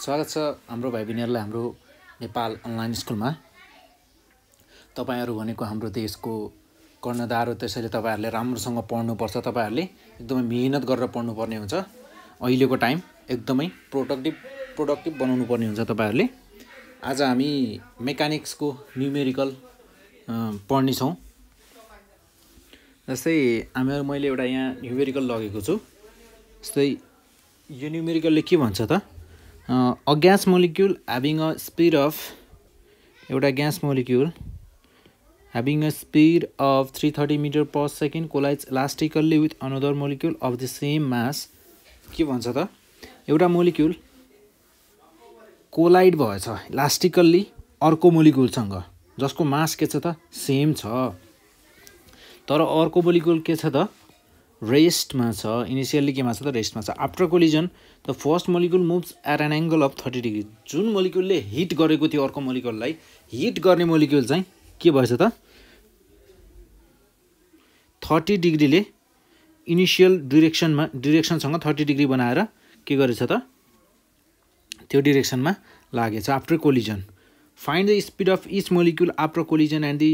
स्वागत छ हाम्रो भाइ बहिनीहरुलाई हाम्रो नेपाल अनलाइन स्कुलमा। तपाईहरु भनेको हाम्रो देशको कर्णधार हो, त्यसैले तपाईहरुले राम्रोसँग पढ्नु पर्छ। तपाईहरुले एकदमै मेहनत गरेर पढ्नु पर्ने हुन्छ। अहिलेको टाइम एकदमै प्रोडक्टिभ बनाउनु पर्ने हुन्छ तपाईहरुले। आज हामी मेकानिक्स को न्यूमेरिकल पढ्ने छौं। जस्तै हामीहरु मैले एउटा यहाँ न्यूमेरिकल लगेको छु। जस्तै यो न्यूमेरिकल ले के भन्छ त, a gas molecule having a speed of, एउटा gas molecule having a speed of 330 metre per second collide elastically with another molecule of the same mass. के भन्छ त, एउटा मोलिक्युल कोलाइड भएछ इलास्टिकली अर्को मोलिक्युलसँग जसको मास के छ त सेम छ, तर अर्को मोलिक्युल के छ त रेस्टमा छ। इनिशियली केमा छ त रेस्टमा छ। After collision the first molecule moves at an angle of 30 degree. जुन मोलिक्युलले हिट गरेको थियो अर्को मोलिक्युललाई हिट गर्ने मोलिक्युल चाहिँ के भएछ त, 30 डिग्रीले इनिशियल डिरेक्सनसँग 30 डिग्री बनाएर के गरेछ त, त्यो डिरेक्सनमा लागेछ। After collision find the speed of each molecule after collision and the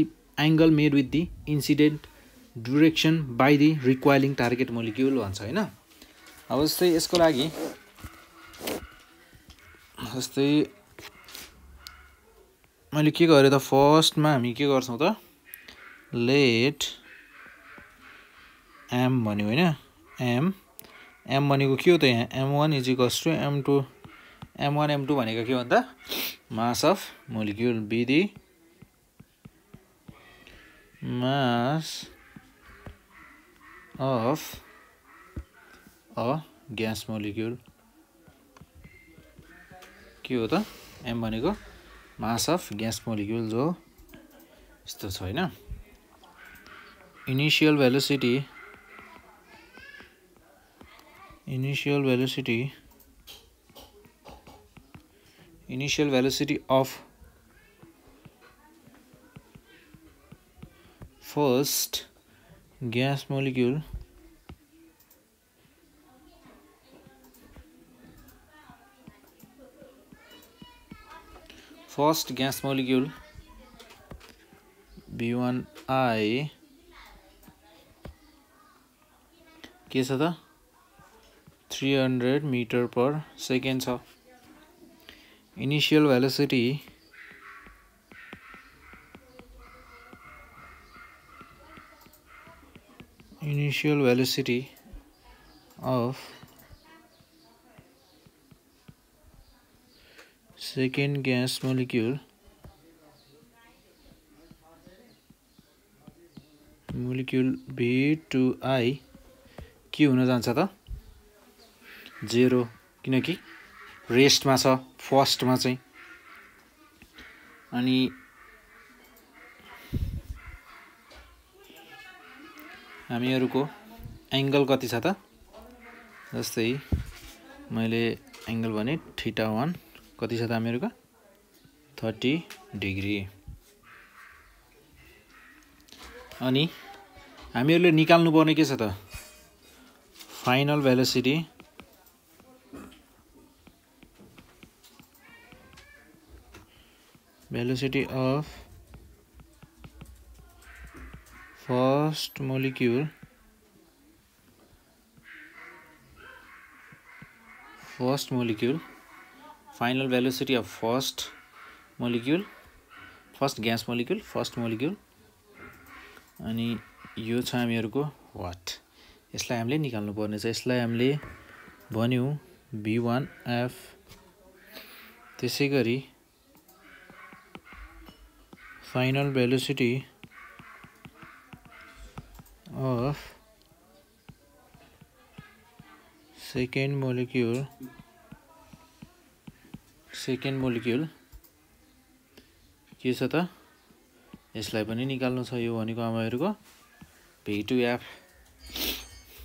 angle made with the incident direction by the रिक्वायरिङ target molecule भन्छ हैन। अब जस्तै यसको लागि जस्तै मैले के गरे त, फर्स्टमा हामी के गर्छौं त, लेट एम भन्यो हैन। एम एम भनेको के हो त, यहाँ m1 = m2। m1 m2 भनेको के हो त, mass of molecule. Be the mass of a gas molecule के हो त, m भनेको mass of gas molecule जो यस्तो छ हैन। Initial velocity of first gas molecule B1I के छ त, 300 मीटर पर सेकेन्ड छ। Initial velocity of second gas molecule B2I के हुन जान्छ त, 0, किनकि रेस्टमा छ फर्स्टमा चाहिँ। अनि हामीहरुको एंगल कति छ त, जस्तै मैले एंगल भने θ1 कति छ त हामीहरुको, 30 डिग्री। अनि हामीहरुले निकाल्नु पर्ने के छ त, final velocity of first molecule final velocity of first gas molecule अनि यो छ हामीहरुको वाट। यसलाई हामीले निकाल्नु पर्ने छ। यसलाई हामीले भन्यौ B1F। त्यसैगरी final velocity of second molecule के छ त, यसलाई पनि निकाल्नु छ। यो भनेको हामीहरुको B2F।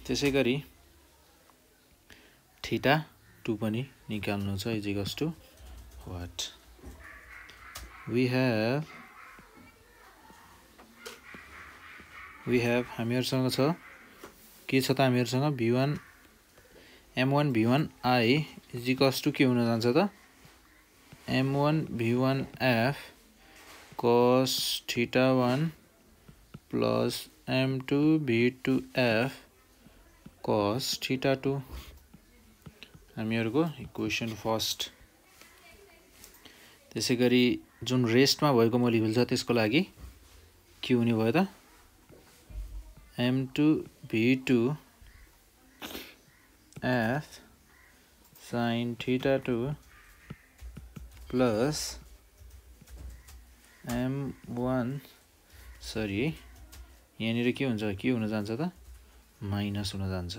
त्यसैगरी θ2 पनि निकाल्नु छ, = what we have हामीहरुसँग छ के छ त, हामीहरुसँग M1 B1I = के हुन जान्छ त, m1 v1 f cos theta 1 plus m2 v2 f cos theta 2. हम यहाँ को equation first. त्यसै गरी जुन rest मा भएको molecule छ त्यसको लागि के हुने भयो त m2 v2 f sin theta 2 plus m1 sorry यहाँनिर के हुन्छ के हुन जान्छ त माइनस हुन जान्छ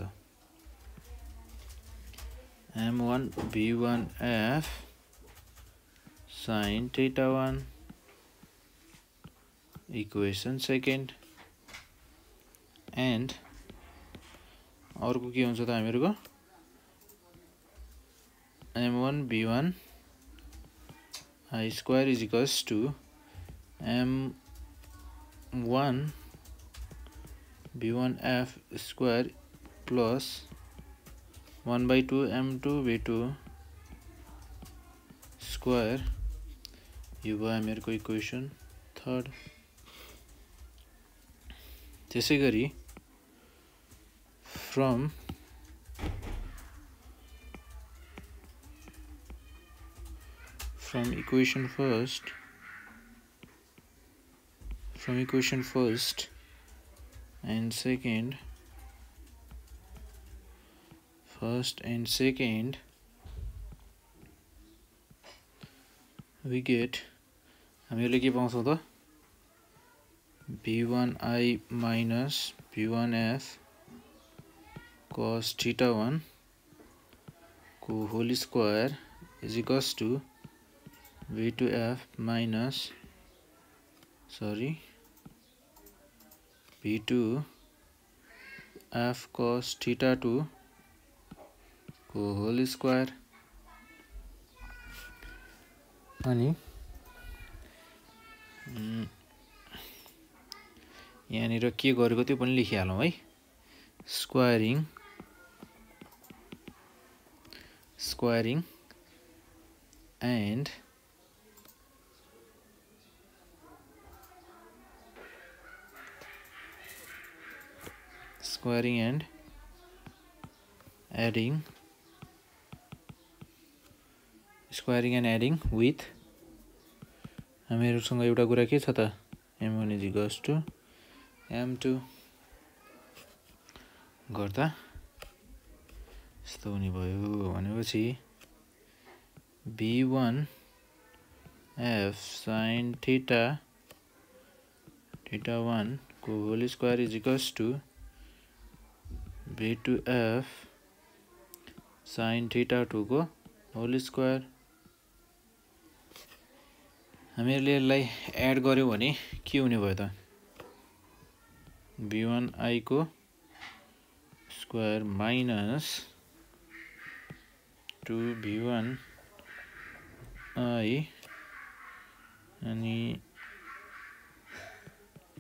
m1 v1 f sin theta 1 equation second and और को के हुन्छ त हामीहरुको m1 v1 I square is equals to m1 v1 f square plus 1 by 2 m2 v2 square. यो भयो हामीहरुको इक्वेसन थर्ड. त्यसै गरी from from equation first and second, we get हमें के पाँच होता b1i minus b1f cos theta 1 को whole square is equals to v2f minus v2 f cos theta 2 को whole square. अनि यहाँनिर के गरेको त्यो पनि लेखिहालौं है. squaring and squaring and adding with हामीहरुसँग एउटा कुरा के छ त m1 is equals to m2 गर्दा यस्तो हुने भयो. भनेपछि b1 f sin theta 1 को whole square is equals to b2 f sin theta 2 को whole square. हामीहरुले यसलाई एड गर्यो भने के हुने भयो त b1i को स्क्वायर माइनस 2b1i अनि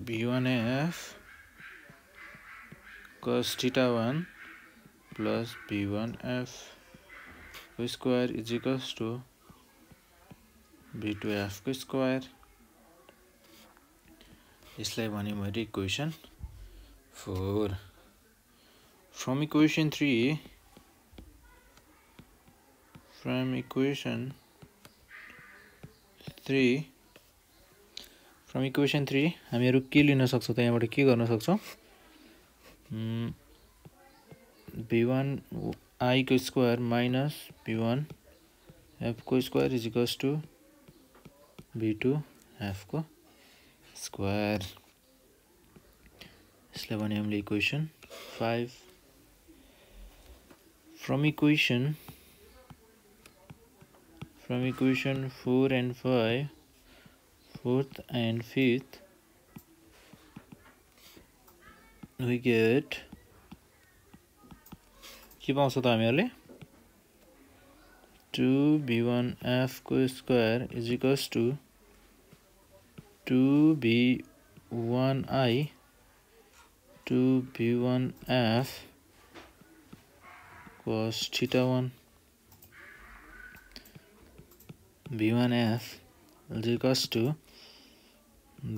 b1f cos theta 1 plus b1f को square is equals to b2f को स्क्वायर. इसलिए भने मैले इक्वेसन 4. फ्रम इक्वेसन 3 हामीहरु के लिन सक्छौ त यहाँबाट के गर्न सक्छौ b1 i को स्क्वायर माइनस b1 f को square is equals to b2 f को स्क्वायर. इसलिए भने हामीले equation 5. From equation 4 and 5 fourth and fifth we get के पाउँछ त हामीहरुले 2b1f को square is equals to 2b1i 2b1f cos theta 1 v1f is equals to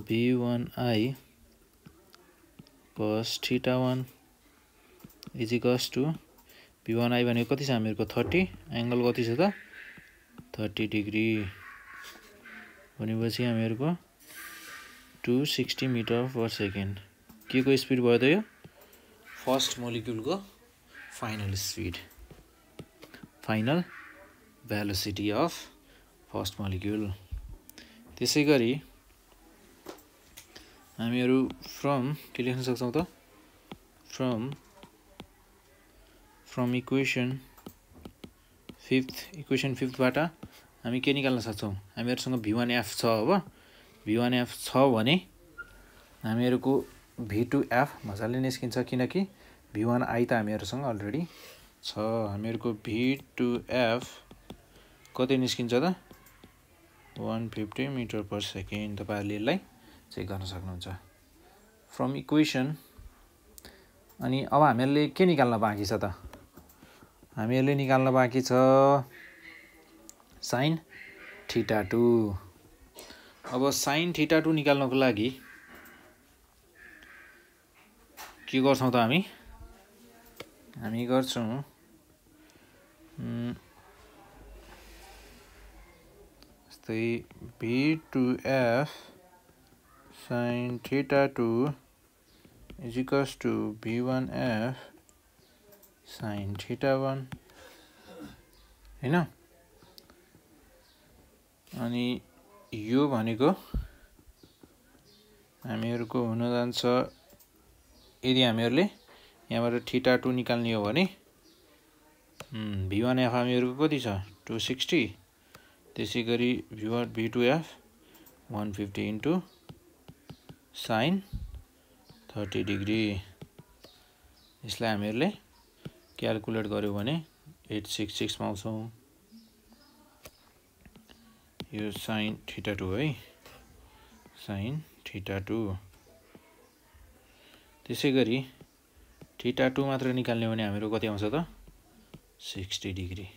v1i cos theta 1 is equals to v1i भनेको कति छ हामीहरुको 30 एंगल कति छ त 30 डिग्री भनेपछि हामीहरुको 260 मिटर पर सेकेन्ड के को स्पीड भयो त यो फर्स्ट मोलिक्युल को final speed final velocity of first molecule. त्यसैगरी हामीहरु फ्रम के लेख्न सक्छौ त फ्रम इक्वेसन 5 बाट हामी के निकाल्न सक्छौ हामीहरुसँग v1f छ हो v1f छ भने हामीहरुको v2f मजाले निस्किन्छ किनकि v1i त हामीहरुसँग अलरेडी छ हामीहरुको v2f कति निस्किन्छ त 150 मिटर पर सेकेन्ड तपाईहरुले यसलाई चेक गर्न सक्नुहुन्छ फ्रम इक्वेसन। अनि अब हामीहरुले के निकाल्न बाँकी छ त हामीहरुले निकाल्न बाँकी छ sin थीटा 2। अब sin थीटा 2 निकाल्नको लागि के गर्छौं त हामी गर्छौं यस्तै v2f sin theta 2 is equals to v1f sin theta 1 हैन अनि यो भनेको हामीहरुको हुन जान्छ यदि हामीहरुले यहाँबाट थीटा 2 निकाल्ने हो भने v1f हामीहरुको कति छ 260 त्यसैगरी v2f 150 into sin 30 डिग्री यसलाई हामीहरुले क्याल्कुलेट गर्यो भने 866 मा आउँछौ यो sin थीटा 2 है sin थीटा 2। त्यसैगरी थीटा 2 मात्र निकाल्ने हो भने हामीहरु कति आउँछ त 60 डिग्री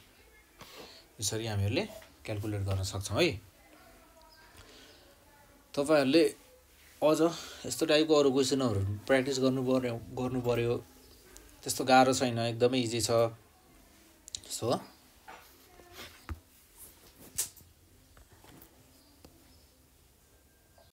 यसरी हामीहरुले क्याल्कुलेट गर्न सक्छौ है। तपाईहरुले अझ यस्तो टाइपको अरु क्वेशनहरु प्र्याक्टिस गर्नुपर्यो त्यस्तो गाह्रो छैन एकदमै इजी छ। सो